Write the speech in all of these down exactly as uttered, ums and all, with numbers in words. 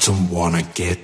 don't wanna get.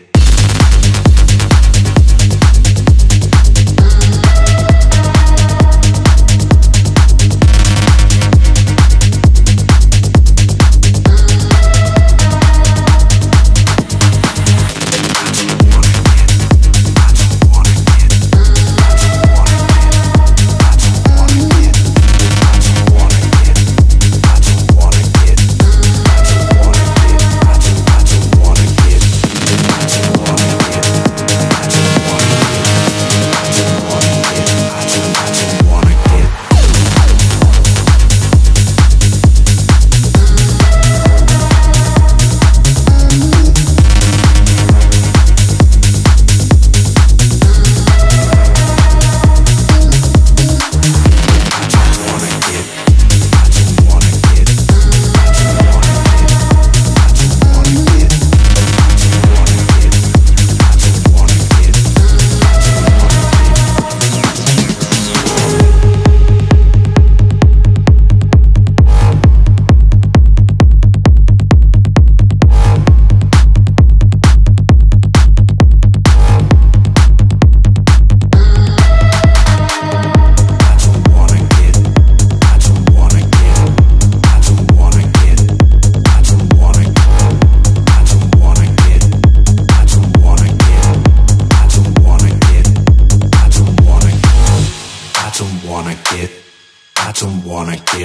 I don't wanna get,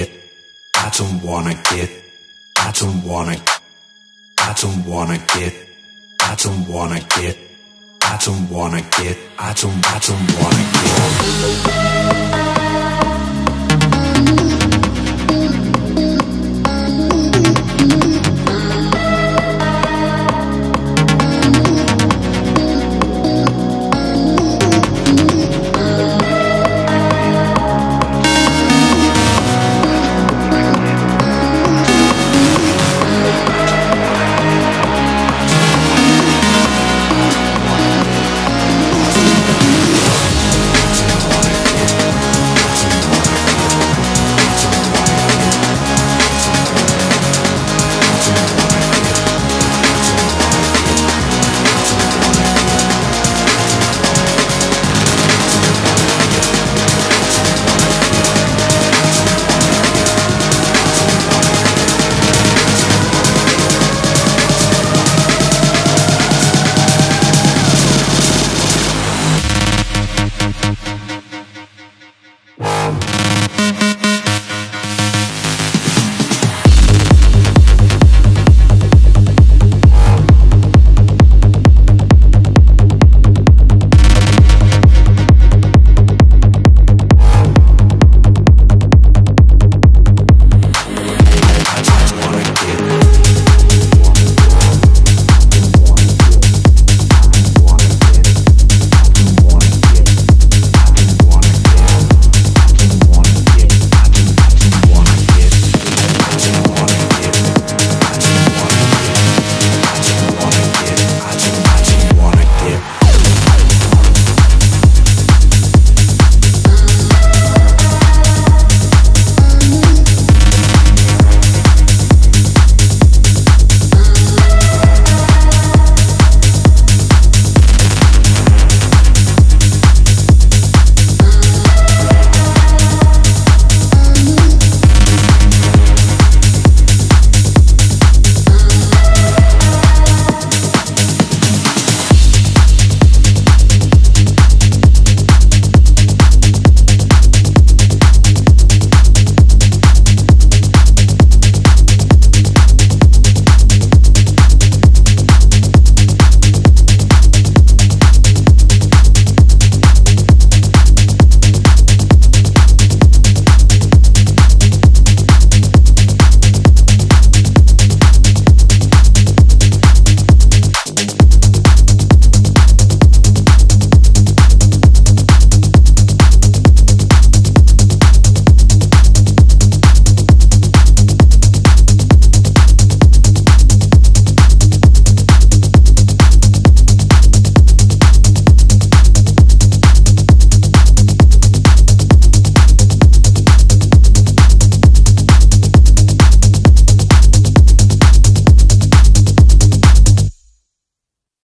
I don't wanna get, I don't wanna, I don't wanna get, I don't wanna get, I don't wanna get, I don't, I don't wanna get.